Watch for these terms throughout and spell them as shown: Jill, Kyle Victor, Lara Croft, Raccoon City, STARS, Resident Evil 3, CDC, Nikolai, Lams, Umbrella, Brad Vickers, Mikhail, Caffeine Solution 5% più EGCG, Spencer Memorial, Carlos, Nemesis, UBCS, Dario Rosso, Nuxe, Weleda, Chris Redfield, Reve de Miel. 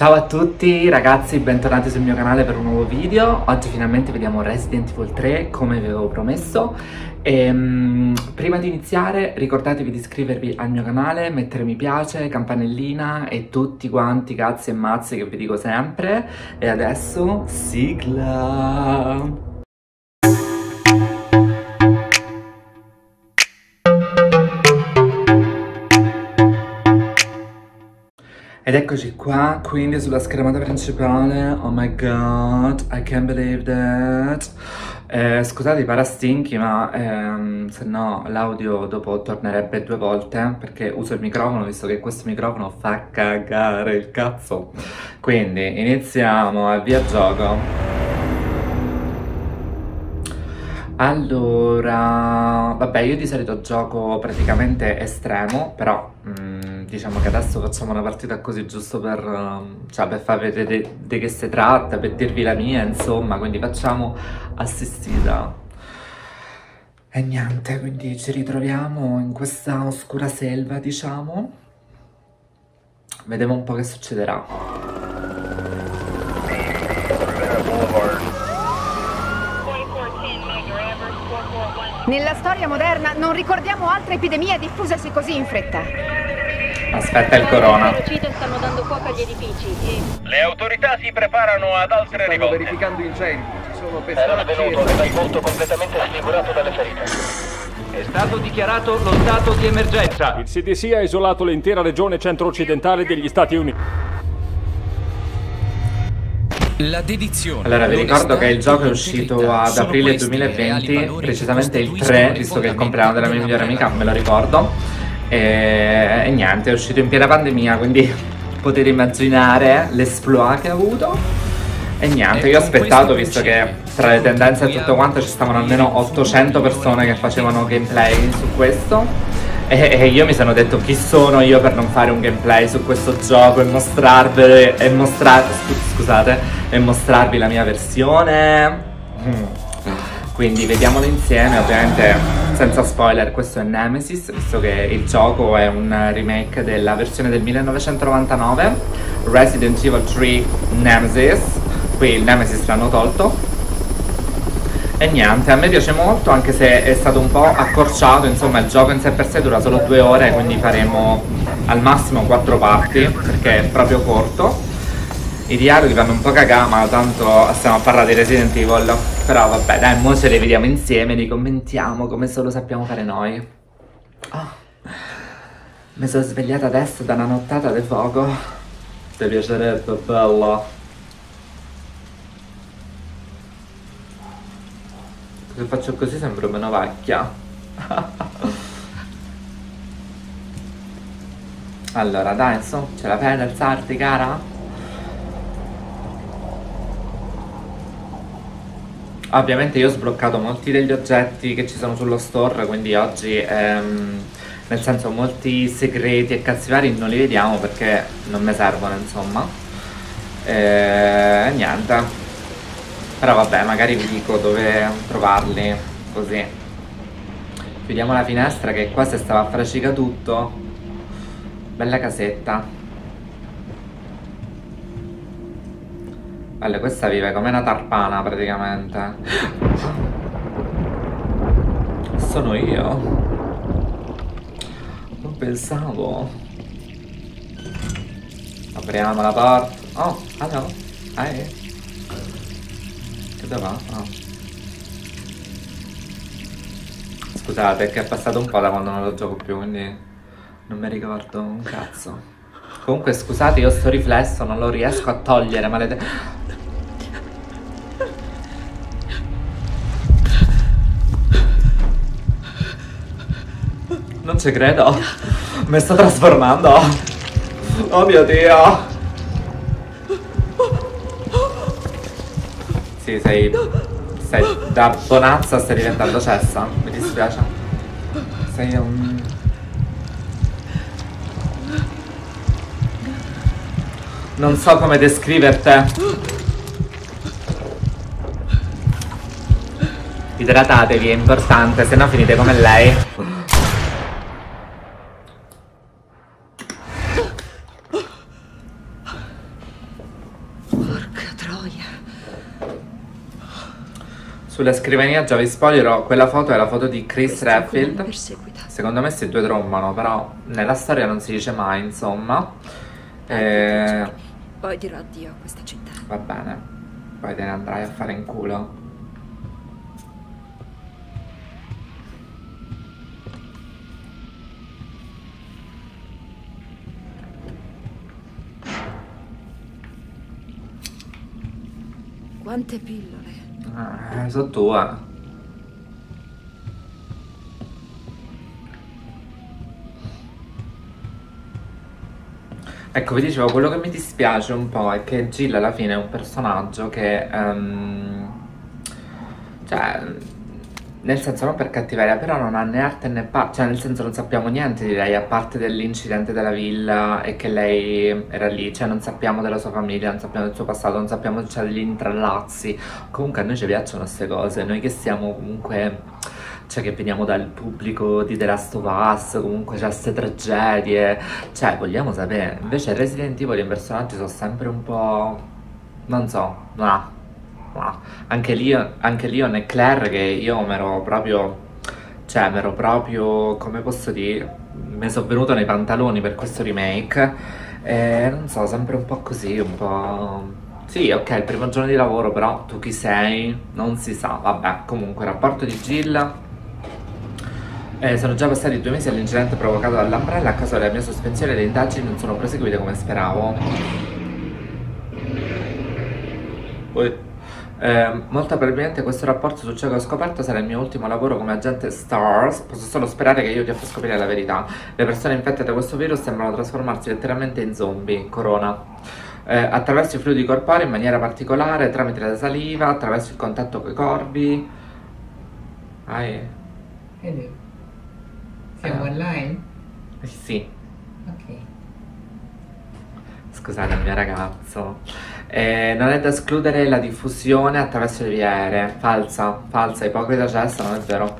Ciao a tutti ragazzi, bentornati sul mio canale per un nuovo video. Oggi finalmente vediamo Resident Evil 3 come vi avevo promesso. Prima di iniziare ricordatevi di iscrivervi al mio canale, mettere mi piace, campanellina e tutti quanti cazzi e mazzi che vi dico sempre. E adesso sigla! Ed eccoci qua, quindi sulla schermata principale, oh my god, I can't believe that. Scusate i parastinchi, ma se no l'audio dopo tornerebbe due volte, perché uso il microfono, visto che questo microfono fa cagare il cazzo. Quindi iniziamo, via gioco. Allora, vabbè, io di solito gioco praticamente estremo, però... diciamo che adesso facciamo una partita così giusto per, cioè, per far vedere di che si tratta, per dirvi la mia, insomma, quindi facciamo assistita. E niente, quindi ci ritroviamo in questa oscura selva, diciamo. Vediamo un po' che succederà. Nella storia moderna non ricordiamo altre epidemie diffusesi così in fretta. Aspetta il corona. Stanno dando fuoco agli edifici e... Le autorità si preparano ad altre rivolte. Stanno verificando incendi, ci sono pesticidi. Era avvenuto dal volto completamente sfigurato dalle ferite. È stato dichiarato lo stato di emergenza. Il CDC ha isolato l'intera regione centro-occidentale degli Stati Uniti. La dedizione. Allora, vi ricordo che il gioco è uscito ad aprile 2020, precisamente il 3, visto che è il compleanno della mia migliore amica, me lo ricordo. E niente, è uscito in piena pandemia, quindi potete immaginare l'esploit che ha avuto. E niente, io ho aspettato, visto che tra le tendenze e tutto quanto ci stavano almeno 800 persone che facevano gameplay su questo. E io mi sono detto, chi sono io per non fare un gameplay su questo gioco e mostrarvi, mostrarvi la mia versione. Quindi vediamolo insieme, ovviamente senza spoiler. Questo è Nemesis, visto che il gioco è un remake della versione del 1999, Resident Evil 3 Nemesis. Qui il Nemesis l'hanno tolto. E niente, a me piace molto, anche se è stato un po' accorciato, insomma il gioco in sé per sé dura solo 2 ore, quindi faremo al massimo 4 parti, perché è proprio corto. I dialoghi vanno un po' cagà, ma tanto stiamo a parlare di Resident Evil. Però vabbè, dai, mo ce li vediamo insieme, li commentiamo come solo sappiamo fare noi. Oh, mi sono svegliata adesso da una nottata di fuoco. Ti piacerebbe, bella? Se faccio così sembro meno vecchia. Allora, dai, insomma, ce la fai ad alzarti, cara? Ovviamente io ho sbloccato molti degli oggetti che ci sono sullo store, quindi oggi, nel senso, molti segreti e cazzi vari non li vediamo perché non mi servono, insomma. Niente. Però vabbè, magari vi dico dove trovarli, così. Chiudiamo la finestra che qua si stava a frascica tutto. Bella casetta. Allora, questa vive come una tarpana praticamente. Sono io. Non pensavo. Apriamo la porta. Oh, allora. Che dove va? Oh. Scusate, è che è passato un po' da quando non lo gioco più, quindi non mi ricordo un cazzo. Comunque scusate, io sto riflesso non lo riesco a togliere, maledetto. Non ci credo, mi sto trasformando. Oh mio Dio. Sì, sei da bonazza, stai diventando cessa. Mi dispiace. Sei un... Non so come descriverti. Idratatevi, è importante, se no finite come lei. Sulla scrivania, già vi spoilerò, quella foto è la foto di Chris Redfield. Secondo me si due trombano, però nella storia non si dice mai, insomma. Poi dirò addio a questa città. Va bene, poi te ne andrai a fare in culo. Quante pillole? Sono due. Ecco, vi dicevo, quello che mi dispiace un po' è che Jill alla fine è un personaggio che cioè, nel senso non per cattiveria, però non ha né arte né parte. Cioè, nel senso non sappiamo niente di lei, a parte dell'incidente della villa e che lei era lì. Cioè, non sappiamo della sua famiglia, non sappiamo del suo passato, non sappiamo, cioè, degli intrallazzi. Comunque a noi ci piacciono queste cose. Noi che siamo comunque... cioè, che veniamo dal pubblico di The Last of Us, comunque c'è queste tragedie, cioè vogliamo sapere. Invece Resident Evil i personaggi sono sempre un po'... non so, no, no. Anche Leon e Claire, che io mi ero proprio... cioè, mi ero proprio, come posso dire, mi sono venuto nei pantaloni per questo remake. E non so, sempre un po' così, un po'... Sì, ok, il primo giorno di lavoro, però tu chi sei? Non si sa, vabbè. Comunque, il rapporto di Jill... sono già passati 2 mesi all'incidente provocato dall'Umbrella. A causa della mia sospensione le indagini non sono proseguite come speravo. Molto probabilmente questo rapporto su ciò che ho scoperto sarà il mio ultimo lavoro come agente STARS. Posso solo sperare che io ti faccia scoprire la verità. Le persone infette da questo virus sembrano trasformarsi letteralmente in zombie. Corona. Attraverso i fluidi corporei in maniera particolare, tramite la saliva, attraverso il contatto coi corpi. Ah, è... Siamo online? Sì. Ok. Scusate il mio ragazzo. Non è da escludere la diffusione attraverso le vie aeree. Falsa, falsa, ipocrita, cessa, non è vero.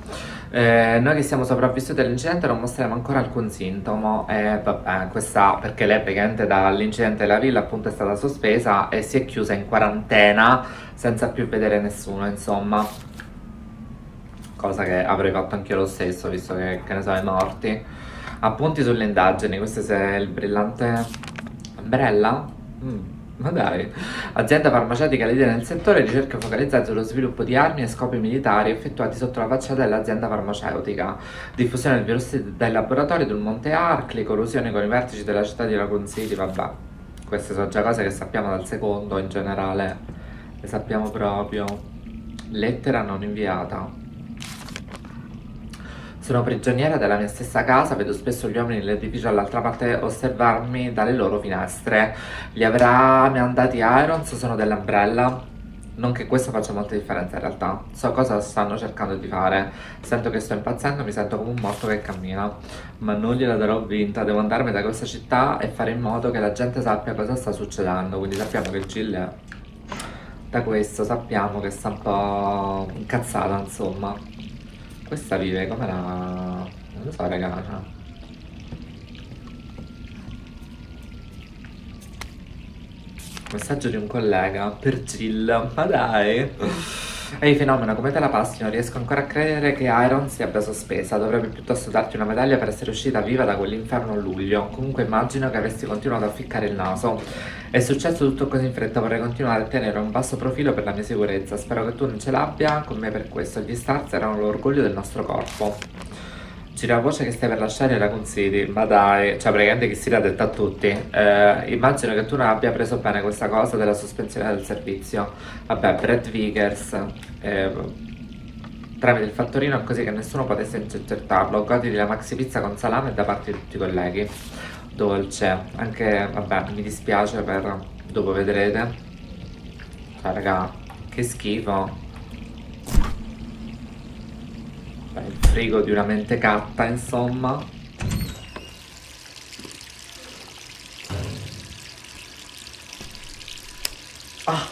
Noi che siamo sopravvissuti all'incidente non mostriamo ancora alcun sintomo. Vabbè, questa perché lei praticamente dall'incidente della villa appunto è stata sospesa e si è chiusa in quarantena senza più vedere nessuno, insomma. Cosa che avrei fatto anch'io lo stesso, visto che ne so, i morti. Appunti sulle indagini, questo è il brillante Umbrella? Ma dai. Azienda farmaceutica leader nel settore, ricerca focalizzata sullo sviluppo di armi e scopi militari effettuati sotto la facciata dell'azienda farmaceutica. Diffusione del virus dai laboratori del Monte Arcli, collusione con i vertici della città di Raccoon City, vabbè. Queste sono già cose che sappiamo dal secondo, in generale. Le sappiamo proprio. Lettera non inviata. Sono prigioniera della mia stessa casa, vedo spesso gli uomini dell'edificio all'altra parte osservarmi dalle loro finestre. Li avrà mandati Irons, sono dell'Umbrella. Non che questo faccia molta differenza in realtà. So cosa stanno cercando di fare. Sento che sto impazzendo, mi sento come un morto che cammina. Ma non gliela darò vinta, devo andarmi da questa città e fare in modo che la gente sappia cosa sta succedendo. Quindi sappiamo che Jill è... da questo sappiamo che sta un po' incazzata, insomma. Questa vive come la... non lo so, raga. Messaggio di un collega per Jill. Ma dai. Ehi, fenomeno, come te la passi? Non riesco ancora a credere che Iron si abbia sospesa. Dovrebbe piuttosto darti una medaglia per essere uscita viva da quell'inferno a luglio. Comunque immagino che avresti continuato a ficcare il naso. È successo tutto così in fretta, vorrei continuare a tenere un basso profilo per la mia sicurezza. Spero che tu non ce l'abbia con me per questo. Gli Stars erano l'orgoglio del nostro corpo. Gira la voce che stai per lasciare Raccoon City. Ma dai, cioè praticamente chi si l'ha detto a tutti. Immagino che tu non abbia preso bene questa cosa della sospensione del servizio. Vabbè, Brad Vickers tramite il fattorino è così che nessuno potesse intercettarlo. Goditi la maxi pizza con salame da parte di tutti i colleghi. Dolce. Anche, vabbè, mi dispiace per... dopo vedrete. Cioè raga, che schifo. Il frigo di una mente catta, insomma. Ah.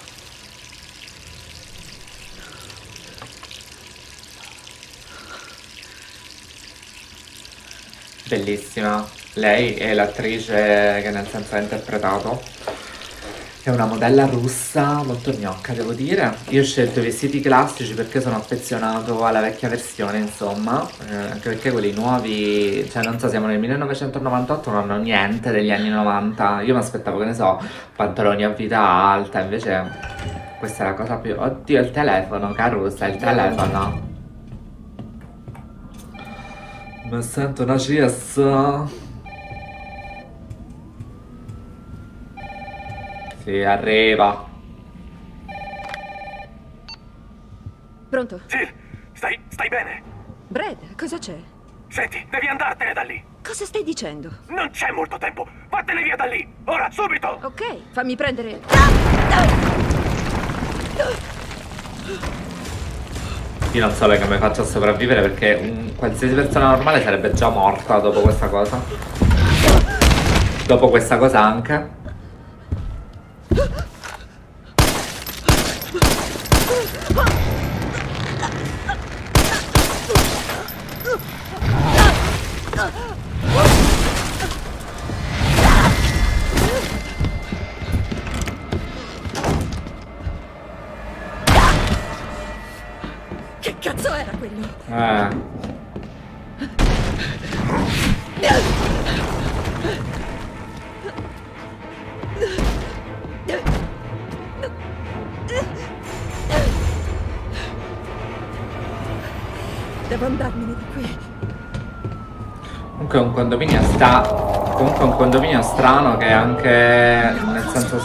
Bellissima. Lei è l'attrice che nel senso ha interpretato. che è una modella russa molto gnocca, devo dire. Io ho scelto i vestiti classici perché sono affezionato alla vecchia versione, insomma, anche perché quelli nuovi, cioè non so, siamo nel 1998, non hanno niente degli anni 90. Io mi aspettavo, che ne so, pantaloni a vita alta, invece questa è la cosa più... Oddio, il telefono, Caruso, il telefono. Mi sento una CS. Sì, arriva. Pronto? Jill, stai bene? Brad, cosa c'è? Senti, devi andartene da lì. Cosa stai dicendo? Non c'è molto tempo. Vattene via da lì. Ora, subito. Ok, fammi prendere... Io non so lei come faccio a sopravvivere, perché qualsiasi persona normale sarebbe già morta dopo questa cosa. Dopo questa cosa anche. Devo andarmene di qui. Comunque è un condominio strano, che è anche nel senso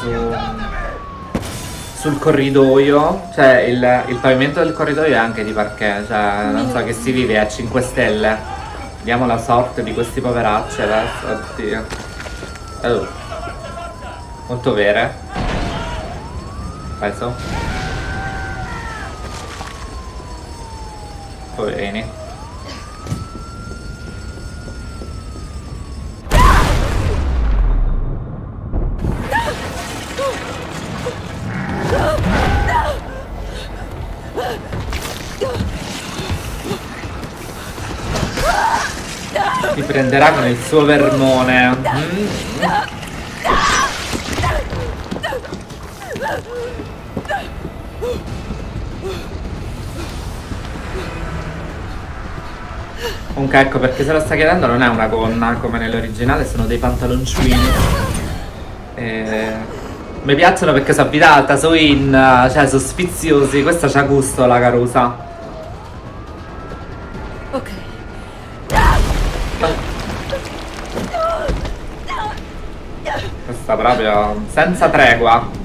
sul corridoio, cioè il pavimento del corridoio è anche di parquet, cioè non so che si vive a 5 stelle. Vediamo la sorte di questi poveracci adesso. Oddio. Oh. Molto vere. Vai su. Poverini. Ti prenderà con il suo vermone. Comunque ecco, perché se lo sta chiedendo, non è una gonna come nell'originale, sono dei pantaloncini. Mi piacciono perché sono avvitata, so in, cioè sono sfiziosi. Questa c'ha gusto, la Carusa. Ok. Questa proprio senza tregua.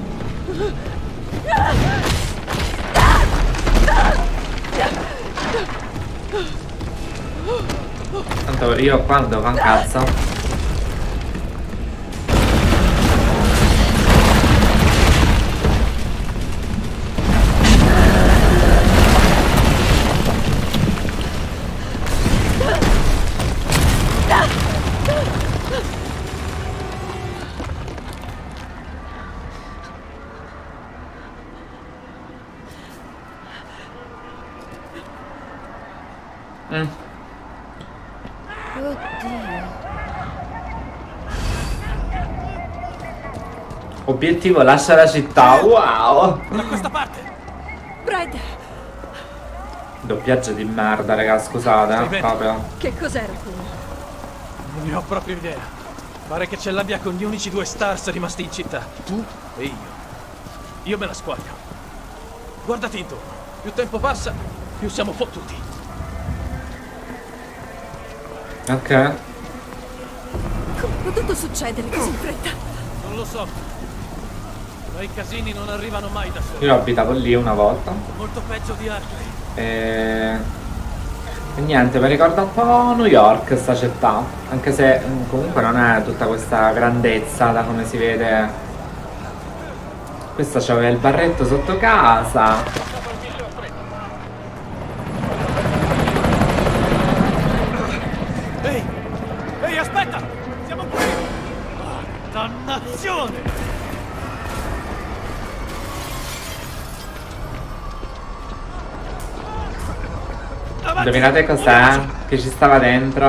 Tanto io quando fan cazzo. Obiettivo, lascia la città. Wow! Da questa parte. Brad. Doppiaggio di merda, raga, scusate. Proprio. Che cos'era quello? Non ne ho proprio idea. Pare che ce l'abbia con gli unici due stars rimasti in città. Tu e io. Io me la squaglio. Guardati intorno. Più tempo passa, più siamo fottuti. Ok. Come è potuto succedere così in fretta? Non lo so. Ma i casini non arrivano mai da soli. Io abitavo lì una volta. Molto peggio di altri. E niente, mi ricorda un po' New York sta città. Anche se comunque non è tutta questa grandezza da come si vede. Questa c'aveva il barretto sotto casa. Ehi! Ehi, aspetta! Siamo qui! Oh, dannazione! Indovinate cos'è? Che ci stava dentro?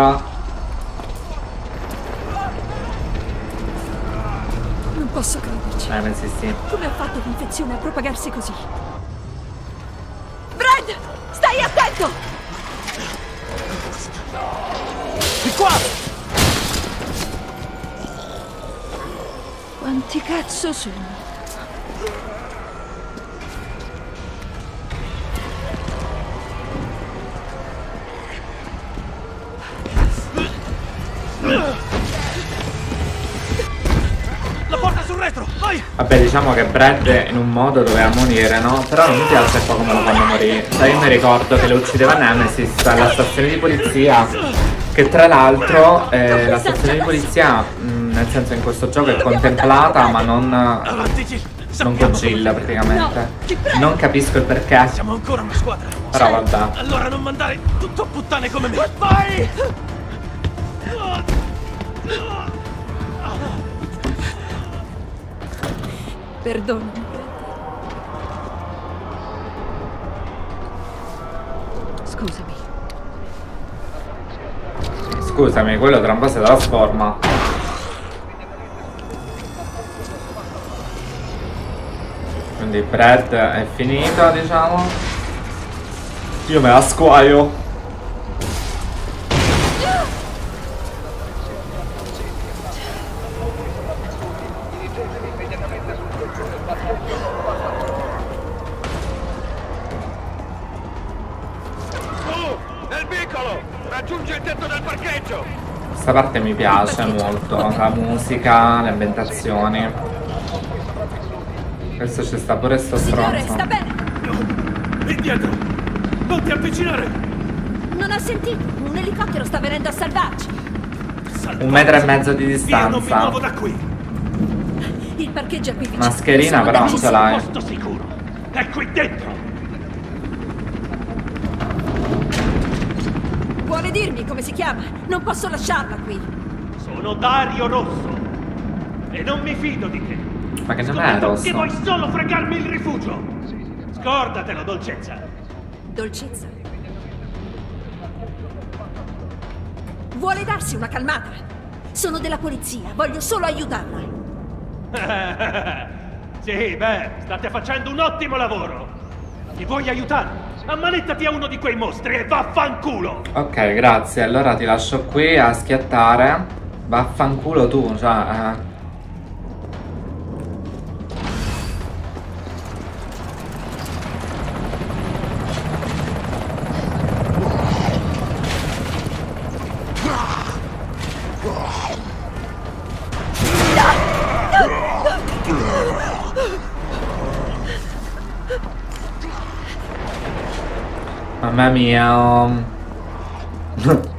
Non posso crederci. pensi sì. Come ha fatto l'infezione a propagarsi così? Brad, stai attento! Di qua! Quanti cazzo sono? Vabbè, diciamo che Brad in un modo doveva morire, no? Però non mi piace un po' come lo fanno morire. Cioè, io mi ricordo che lo uccideva Nemesis alla stazione di polizia, che tra l'altro la stazione di polizia, nel senso in questo gioco è contemplata ma non con Jill praticamente. Non capisco il perché. Siamo ancora una squadra. Però guarda. Allora non mandare tutto a puttane come me. Vai! Perdonami. Scusami. Scusami, quello tra un po' si trasforma. Quindi Brad è finito, diciamo. Io me la squaio. Questa parte mi piace molto, la musica, le ambientazioni. Questo ci sta pure sto stronzo. Indietro! Non ti avvicinare! Non ho sentito! Un elicottero sta venendo a salvarci! 1,5 metri di distanza. Non mi muovo da qui. Il parcheggio è qui vicino. Mascherina però non ce l'hai. È qui dentro! Vuole dirmi come si chiama? Non posso lasciarla qui. Sono Dario Rosso e non mi fido di te. Ma che non è Rosso? Che vuoi solo fregarmi il rifugio. Scordatelo, dolcezza. Dolcezza? Vuole darsi una calmata? Sono della polizia, voglio solo aiutarla. Sì, beh, state facendo un ottimo lavoro. Ti voglio aiutare? Ammanettati a uno di quei mostri e vaffanculo! Ok, grazie, allora ti lascio qui a schiattare. Vaffanculo tu, cioè. Mamma mia, merda.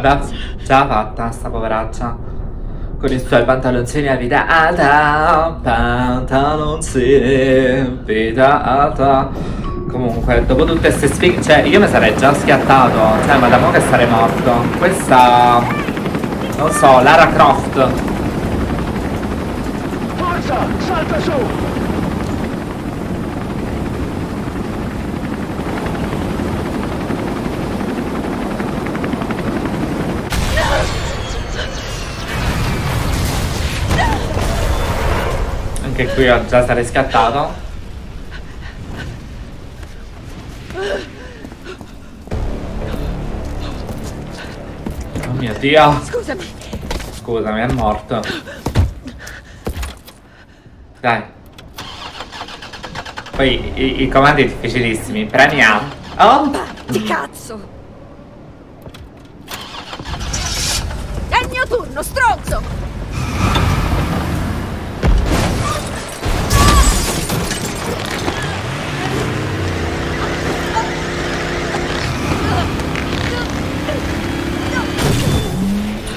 Ce l'ha fatta sta poveraccia con i suoi pantaloncini a vita alta, pantaloncini vita alta. Comunque dopo tutte queste sfighe, cioè io mi sarei già schiattato, cioè ma da mo' che sarei morto. Questa non so, Lara Croft. Forza, salta su. Che qui io già sarei scattato. Oh mio Dio. Scusami. Scusami, è morto. Dai. Poi i comandi difficilissimi. Premi A. Oh! Di cazzo! È il mio turno, stronzo!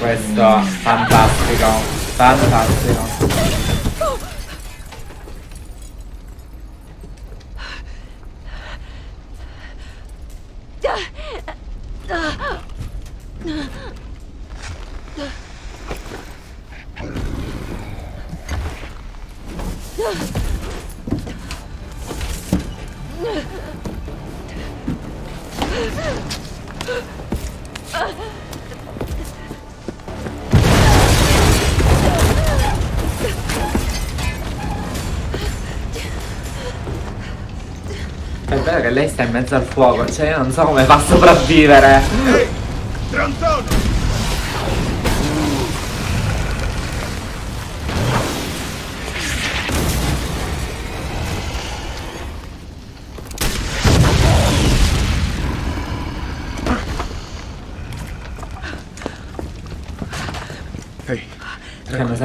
Questo fantastico, fantastico. È vero che lei sta in mezzo al fuoco, cioè io non so come fa a sopravvivere. Ehi, Trantone!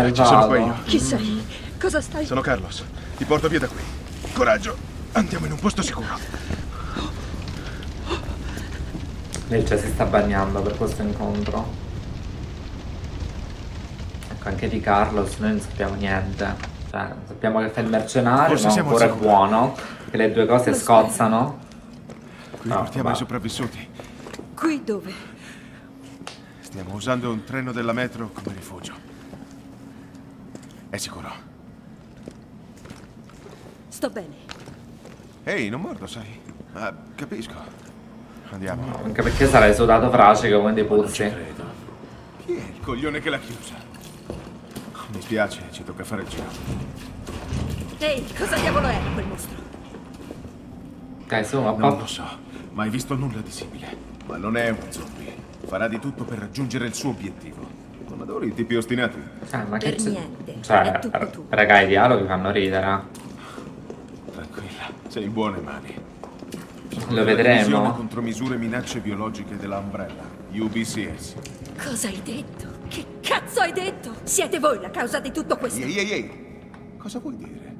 Ci sono qua io. Chi sei? Cosa stai? Sono Carlos. Ti porto via da qui. Coraggio, andiamo in un posto sicuro. Lei già si sta bagnando per questo incontro. Ecco, anche di Carlos noi non sappiamo niente. Cioè, sappiamo che fa il mercenario, ma ancora è buono. Perché le due cose scozzano. Qui portiamo i sopravvissuti. Qui dove? Stiamo usando un treno della metro come rifugio. È sicuro. Sto bene. Ehi, non mordo, sai? Ah, capisco. Andiamo. No, anche perché sarei sudato frace come dei puzzi. Chi è il coglione che l'ha chiusa? Mi spiace, ci tocca fare il giro. Ehi, cosa diavolo è quel mostro? Dai, su, ma non lo so. Mai visto nulla di simile. Ma non è uno zombie. Farà di tutto per raggiungere il suo obiettivo. Non adoro i tipi ostinati. Ma che niente. Cioè, raga, i dialoghi fanno ridere. Tranquilla, sei in buone mani. Lo vedremo. Contro misure minacce biologiche della Umbrella, UBCS. Cosa hai detto? Che cazzo hai detto? Siete voi la causa di tutto questo. Ehi, ehi, ehi. Cosa vuoi dire?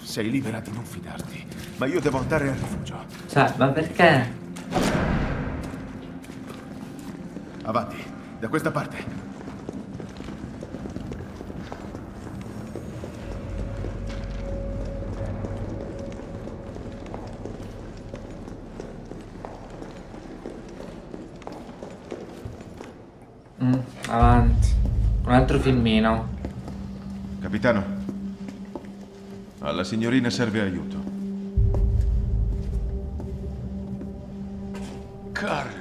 Sei libera di non fidarti, ma io devo andare al rifugio. Cioè, ma perché? Avanti. Da questa parte. Avanti. Un altro filmino. Capitano, alla signorina serve aiuto. Carl.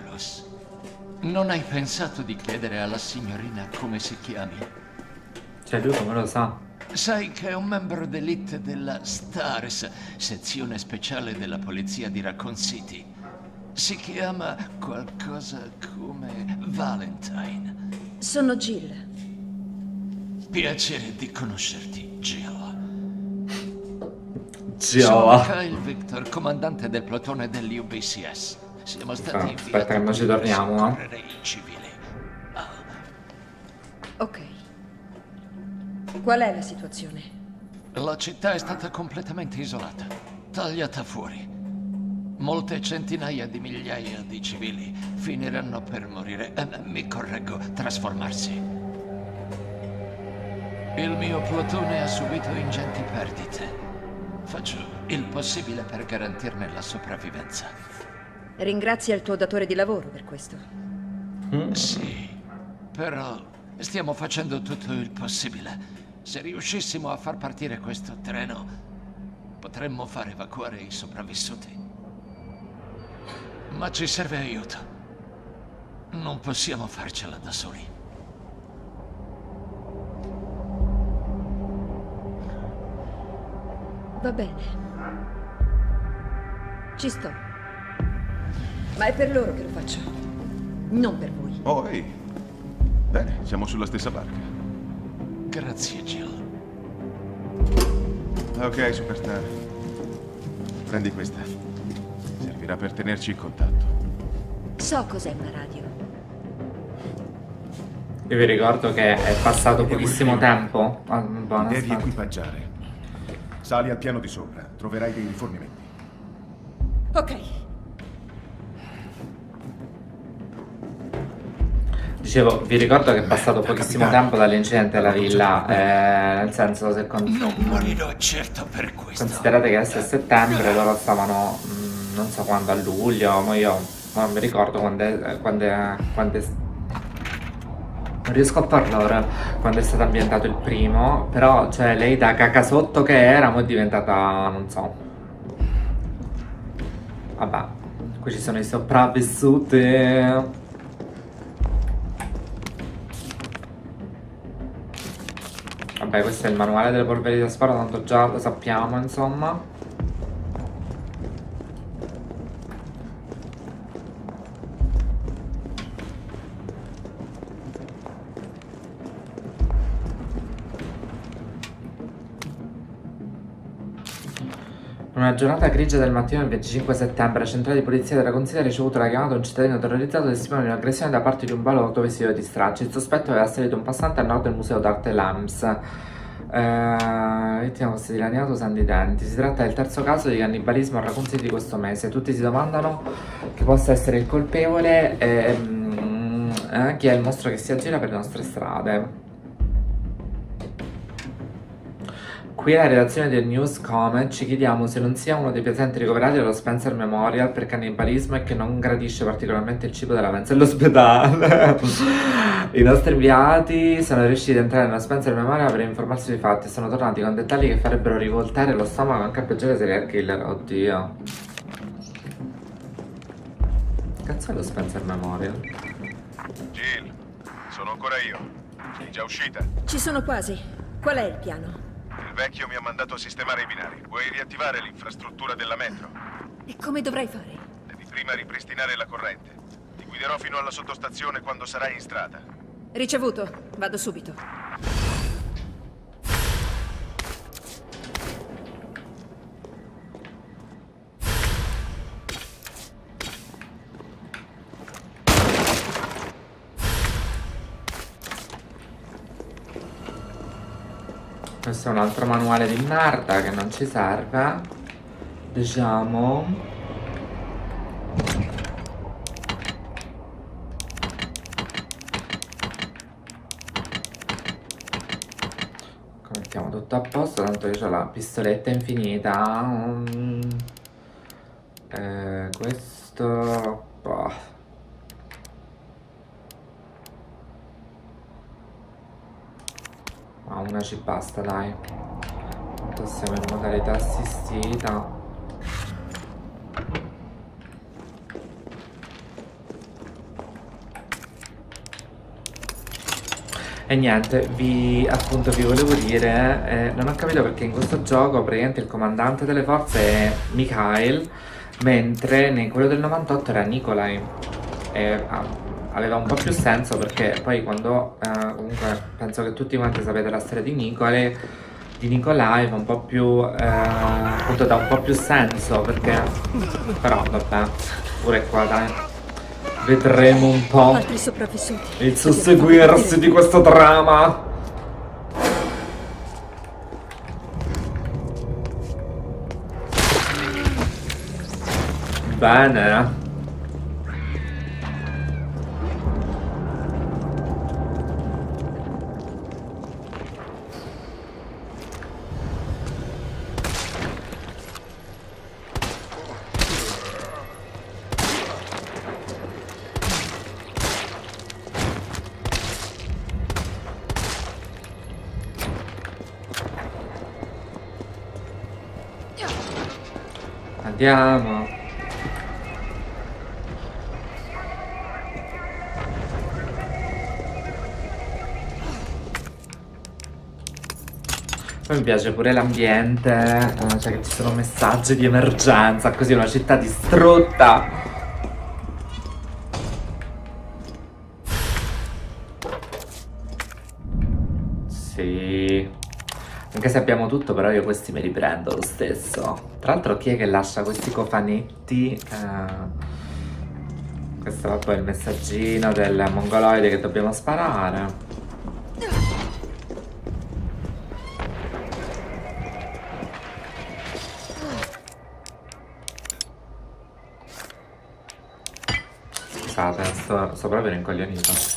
Non hai pensato di chiedere alla signorina come si chiami? Cioè lui come lo sa? Sai che è un membro d'elite della STARS, sezione speciale della polizia di Raccoon City. Si chiama qualcosa come Valentine. Sono Jill. Piacere di conoscerti, Jill. Sono Kyle Victor, comandante del plotone dell'UBCS. Siamo stati aspetta che non ci torniamo, Ok. Qual è la situazione? La città è stata completamente isolata, tagliata fuori. Molte centinaia di migliaia di civili finiranno per morire, mi correggo, trasformarsi. Il mio plotone ha subito ingenti perdite. Faccio il possibile per garantirne la sopravvivenza. Ringrazia il tuo datore di lavoro per questo. Sì, però stiamo facendo tutto il possibile. Se riuscissimo a far partire questo treno, potremmo far evacuare i sopravvissuti. Ma ci serve aiuto. Non possiamo farcela da soli. Va bene. Ci sto. Ma è per loro che lo faccio, non per voi. Oh, ehi. Bene, siamo sulla stessa barca. Grazie, Jill. Ok, superstar. Prendi questa. Servirà per tenerci in contatto. So cos'è una radio. Io vi ricordo che è passato pochissimo tempo. Devi equipaggiare. Sali al piano di sopra, troverai dei rifornimenti. Ok. Dicevo, vi ricordo che è passato pochissimo tempo dall'incidente alla villa, nel senso se non morirò certo per questo. Considerate che adesso è settembre, loro stavano non so quando a luglio, ma io Non mi ricordo quando è non riesco a parlare quando è stato ambientato il primo, però cioè lei da caca sotto che era, mo' è diventata, non so. Vabbè, qui ci sono i sopravvissuti. Vabbè, questo è il manuale delle polveri da sparo, tanto già lo sappiamo, insomma. Una giornata grigia del mattino del 25 settembre, la centrale di polizia della Raccoon City ha ricevuto la chiamata di un cittadino terrorizzato del testimone di un'aggressione da parte di un ballo autovestito di stracci. Il sospetto aveva assalito un passante a nord del museo d'arte Lams. Vittima fosse dilaniato usando i denti. Si tratta del terzo caso di cannibalismo a Raccoon City di questo mese. Tutti si domandano chi possa essere il colpevole e chi è il mostro che si aggira per le nostre strade. Qui nella redazione del News Comment ci chiediamo se non sia uno dei pazienti ricoverati dallo Spencer Memorial per cannibalismo e che non gradisce particolarmente il cibo della mensa dell'ospedale. I nostri inviati sono riusciti ad entrare nello Spencer Memorial per informarsi dei fatti e sono tornati con dettagli che farebbero rivoltare lo stomaco anche a peggiore serial killer. Oddio. Cazzo è lo Spencer Memorial? Jill, sono ancora io. Sei già uscita? Ci sono quasi. Qual è il piano? Il vecchio mi ha mandato a sistemare i binari. Vuoi riattivare l'infrastruttura della metro? E come dovrai fare? Devi prima ripristinare la corrente. Ti guiderò fino alla sottostazione quando sarai in strada. Ricevuto. Vado subito. Questo è un altro manuale di merda che non ci serve, diciamo. Mettiamo tutto a posto, tanto io ho la pistoletta infinita. Questo... Boh. Ma una ci basta, dai. Possiamo in modalità assistita. E niente, appunto vi volevo dire, non ho capito perché in questo gioco praticamente il comandante delle forze è Mikhail, mentre in quello del 98 era Nikolai. Aveva un po' più senso perché poi quando comunque penso che tutti quanti sapete la storia di Nikolai fa un po' più appunto dà un po' più senso perché però vabbè pure qua dai vedremo un po' il susseguirsi di questo trama. Bene. Andiamo. Poi mi piace pure l'ambiente, cioè che ci sono messaggi di emergenza, così è una città distrutta. Se abbiamo tutto, però io questi me li prendo lo stesso. Tra l'altro chi è che lascia questi cofanetti? Questo è poi il messaggino del mongoloide che dobbiamo sparare. Scusate, sto proprio rincoglionito.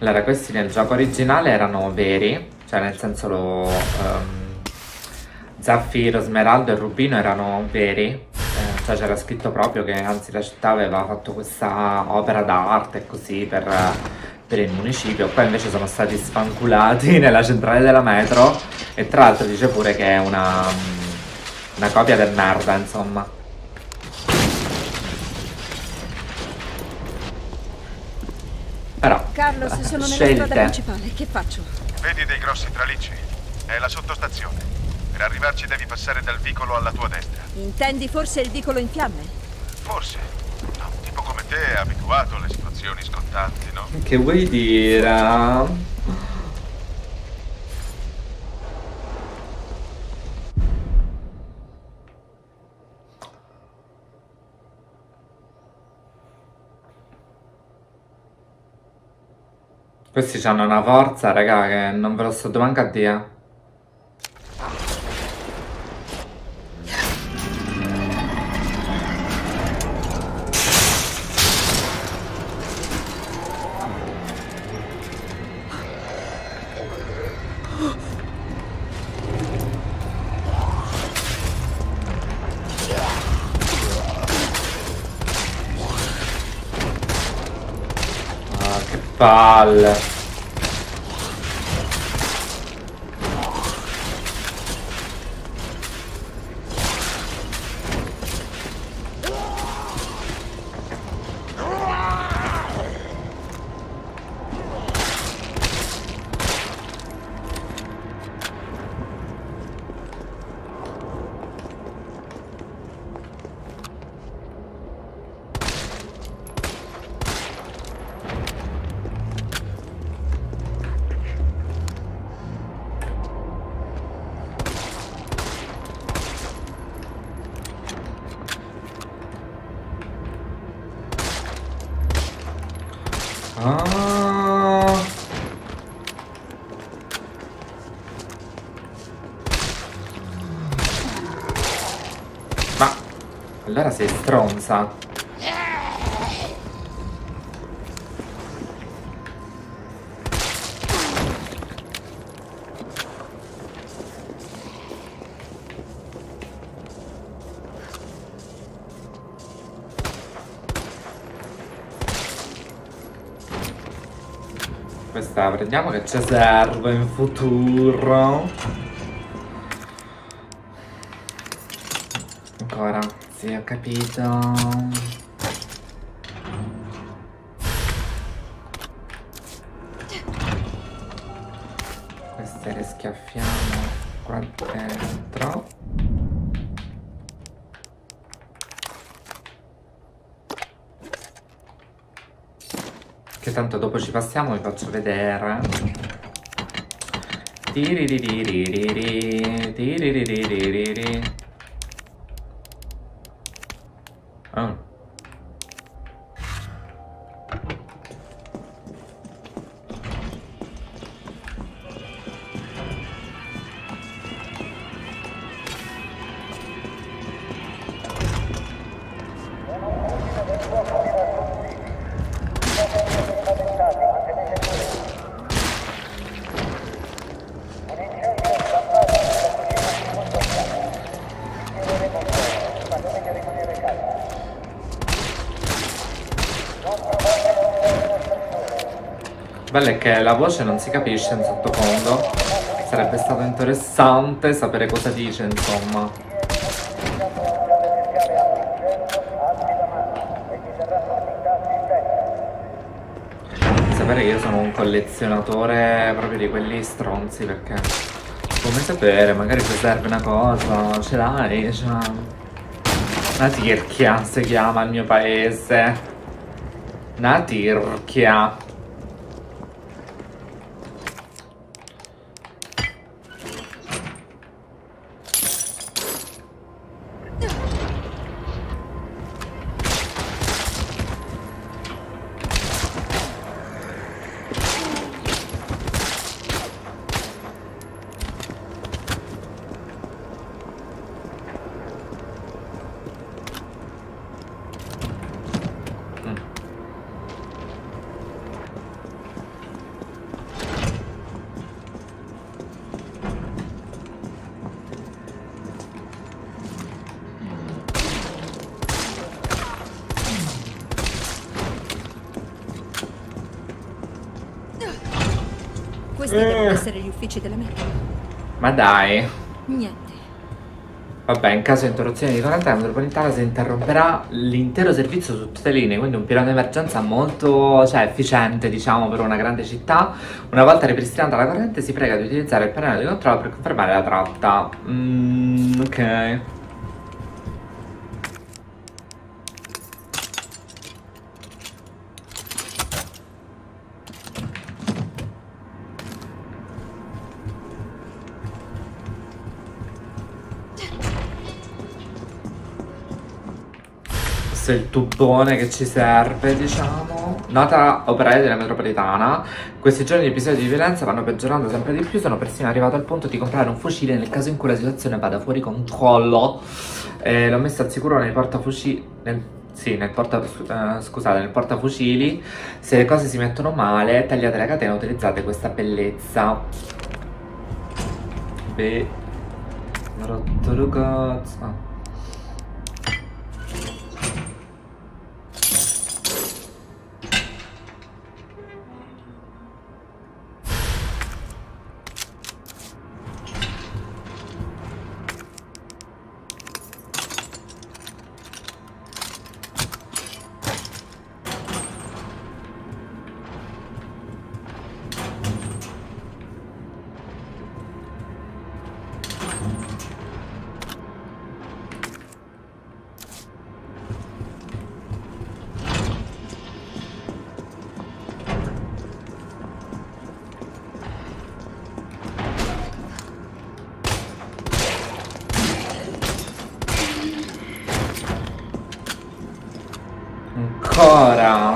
Allora, questi nel gioco originale erano veri, cioè nel senso lo... Zaffiro, Smeraldo e Rubino erano veri, cioè c'era scritto proprio che anzi la città aveva fatto questa opera d'arte e così per il municipio. Poi invece sono stati sfanculati nella centrale della metro e tra l'altro dice pure che è una copia del merda, insomma. Però Carlos, sono nella strada principale, che faccio? Vedi dei grossi tralicci? È la sottostazione. Per arrivarci devi passare dal vicolo alla tua destra. Intendi forse il vicolo in fiamme? Forse. No, tipo come te è abituato alle situazioni scontanti, no? Che vuoi dire? Questi hanno una forza, raga, che non ve lo sto domando a dire. Palle. Allora sei stronza. Questa prendiamo che ci serve in futuro. Ancora. Ho capito. Queste le schiaffiamo qua dentro. Che tanto dopo ci passiamo, vi faccio vedere. Tiri. Oh. Bello è che la voce non si capisce in sottofondo. Sarebbe stato interessante sapere cosa dice, insomma. Sapere che io sono un collezionatore proprio di quelli stronzi, perché come sapere, magari ti serve una cosa, ce l'hai, cioè. Una tirchia si chiama il mio paese. Una tirchia. Questi devono essere gli uffici della merda. Ma dai. Niente. Vabbè, in caso di interruzione di quarantena, la metropolitana si interromperà l'intero servizio su tutte le linee, quindi un piano di emergenza molto efficiente, diciamo, per una grande città. Una volta ripristinata la corrente, si prega di utilizzare il pannello di controllo per confermare la tratta. Ok. Il tubone che ci serve, diciamo. Nota operaia della metropolitana: questi giorni di episodi di violenza vanno peggiorando sempre di più. Sono persino arrivato al punto di comprare un fucile nel caso in cui la situazione vada fuori controllo. L'ho messo al sicuro nei portafucili. Nel portafucili. Se le cose si mettono male, tagliate la catena, utilizzate questa bellezza. Beh, rotto lo cazzo. Ma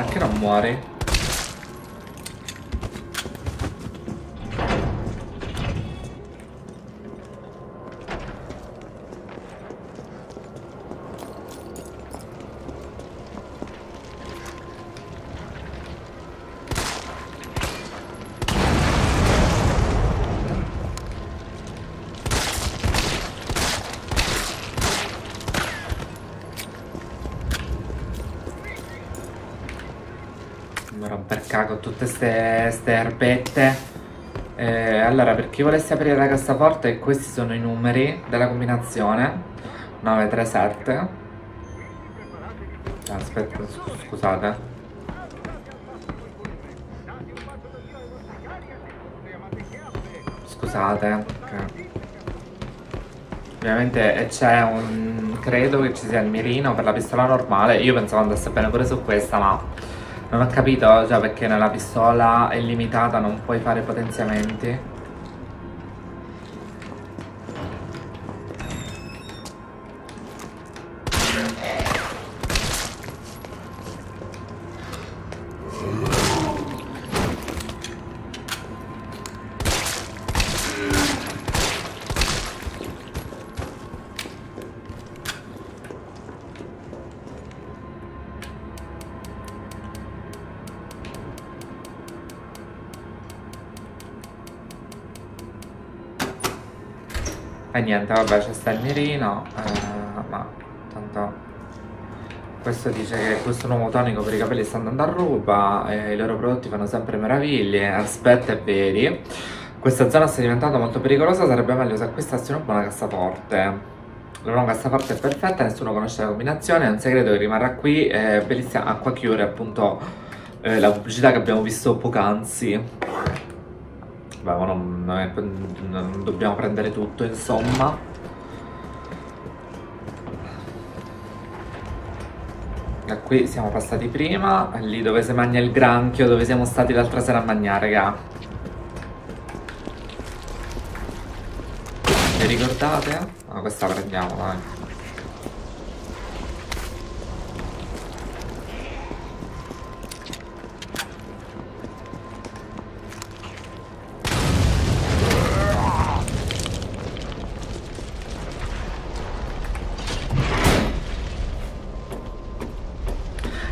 che non muore? Con tutte ste erbette. Allora, per chi volesse aprire la cassaforte, questi sono i numeri della combinazione 937. Aspetta, scusate. Scusate, okay. Ovviamente c'è un... credo che ci sia il mirino per la pistola normale. Io pensavo andasse bene pure su questa, ma non ho capito, già, perché nella pistola è limitata, non puoi fare potenziamenti. Niente, vabbè, c'è sta il mirino, ma tanto questo dice che questo nuovo tonico per i capelli sta andando a ruba, i loro prodotti fanno sempre meraviglie. Aspetta, è veri, questa zona sta diventando molto pericolosa, sarebbe meglio se acquistassi una buona cassaforte. La nuova cassaforte è perfetta, nessuno conosce la combinazione, è un segreto che rimarrà qui, è bellissima. Acqua chiure, appunto, la pubblicità che abbiamo visto poc'anzi. Vabbè, non dobbiamo prendere tutto, insomma. Da qui siamo passati prima, lì dove si mangia il granchio, dove siamo stati l'altra sera a mangiare, raga. Vi ricordate? No, questa la prendiamo, dai.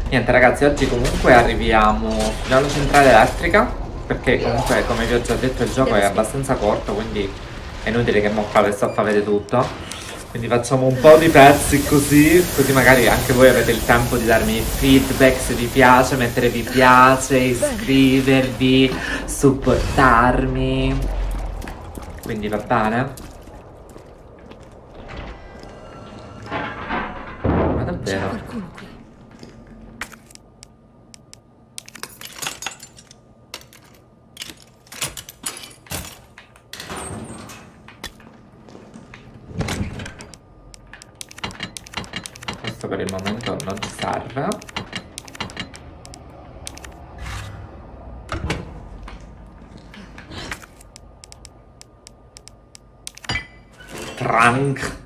Niente ragazzi, oggi comunque arriviamo fino alla centrale elettrica, perché comunque, come vi ho già detto, il gioco è abbastanza corto, quindi è inutile che mo' qua sto a fare tutto. Quindi facciamo un po' di pezzi così magari anche voi avete il tempo di darmi feedback se vi piace, mettere vi piace, iscrivervi, supportarmi. Quindi va bene? Ma davvero? Per il momento non ci serve. Trunk.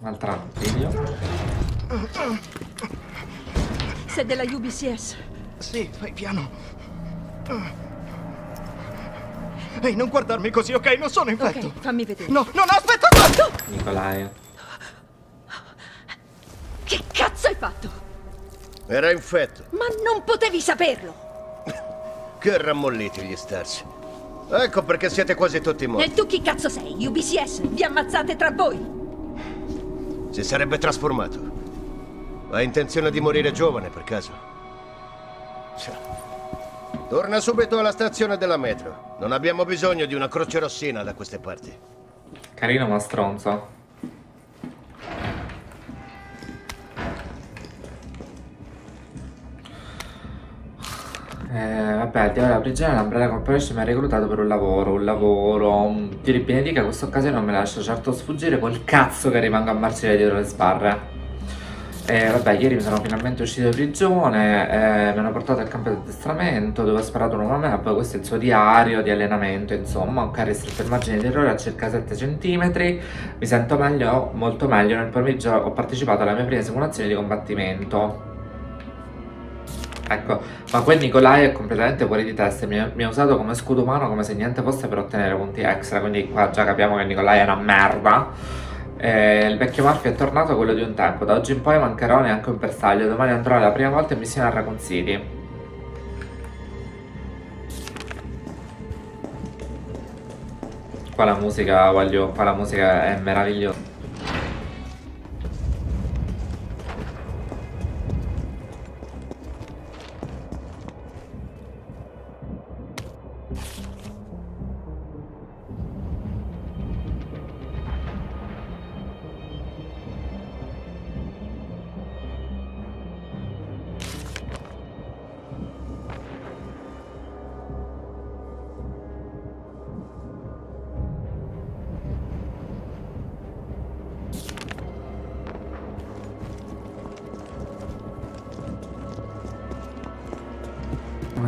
Un altro artiglio. Sei della UBCS. Sì, fai piano. Ehi, non guardarmi così, ok? Non sono infetto. Okay, fammi vedere. No, aspetta! Nikolai. Che cazzo hai fatto? Era infetto. Ma non potevi saperlo. Che rammolliti gli Stars. Ecco perché siete quasi tutti morti. E tu chi cazzo sei? UBCS? Vi ammazzate tra voi. Si sarebbe trasformato. Ha intenzione di morire giovane, per caso? Torna subito alla stazione della metro. Non abbiamo bisogno di una croce rossina da queste parti. Carino ma stronzo. Vabbè, devo la prigione l'Umbrella Corporation mi ha reclutato per un lavoro. Dio li benedica, questa occasione non me la lascio certo sfuggire col cazzo che rimango a marcire dietro le sbarre. Vabbè, ieri mi sono finalmente uscito di prigione, mi hanno portato al campo di addestramento dove ho sparato un uomo a me, poi questo è il suo diario di allenamento, insomma, ho ristretto il margine di errore a circa 7 cm, mi sento meglio, molto meglio, nel pomeriggio ho partecipato alla mia prima simulazione di combattimento. Ecco, ma quel Nikolai è completamente fuori di testa, mi ha usato come scudo umano come se niente fosse per ottenere punti extra, quindi qua già capiamo che Nikolai è una merda. Il vecchio Murphy è tornato quello di un tempo. Da oggi in poi mancherò neanche un bersaglio. Domani andrò la prima volta in missione a Raccoon City. Qua la musica, voglio. Qua la musica è meravigliosa.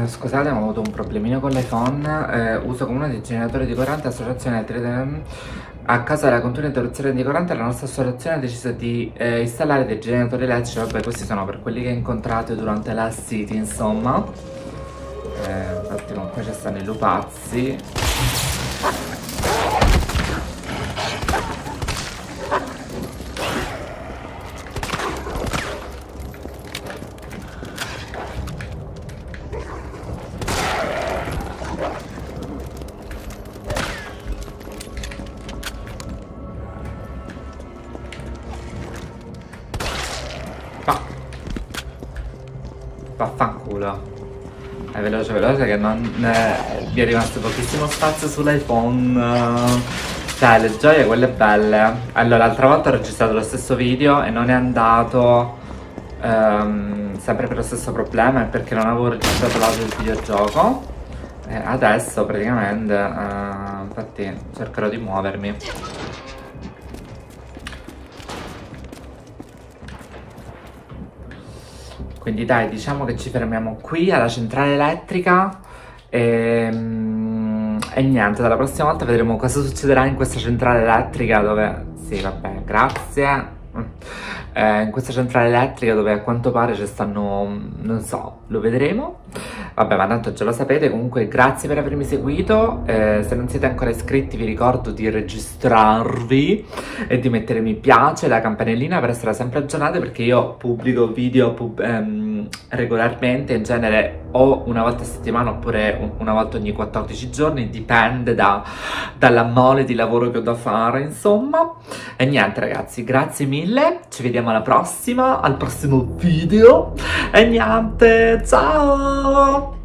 Scusate, ma ho avuto un problemino con l'iPhone. Uso comune di generatore di corrente, associazione al a causa della continua interruzione di corrente la nostra associazione ha deciso di installare dei generatori elettrici. Vabbè, questi sono per quelli che incontrate durante la city, insomma. Un attimo, qua ci stanno i lupazzi. Veloce che non vi è rimasto pochissimo spazio sull'iPhone. Cioè, le gioie quelle belle. Allora, l'altra volta ho registrato lo stesso video e non è andato sempre per lo stesso problema, perché non avevo registrato l'audio del videogioco. E adesso praticamente infatti cercherò di muovermi. Quindi dai, diciamo che ci fermiamo qui alla centrale elettrica e niente, dalla prossima volta vedremo cosa succederà in questa centrale elettrica dove... Sì, vabbè, grazie. in questa centrale elettrica dove a quanto pare ci stanno, non so, lo vedremo. Vabbè, ma tanto già lo sapete. Comunque grazie per avermi seguito, se non siete ancora iscritti vi ricordo di registrarvi e di mettere mi piace e la campanellina per essere sempre aggiornati, perché io pubblico video regolarmente, in genere o una volta a settimana oppure una volta ogni 14 giorni, dipende dalla mole di lavoro che ho da fare, insomma. E niente ragazzi, grazie mille, ci vediamo alla prossima, al prossimo video e niente, ciao!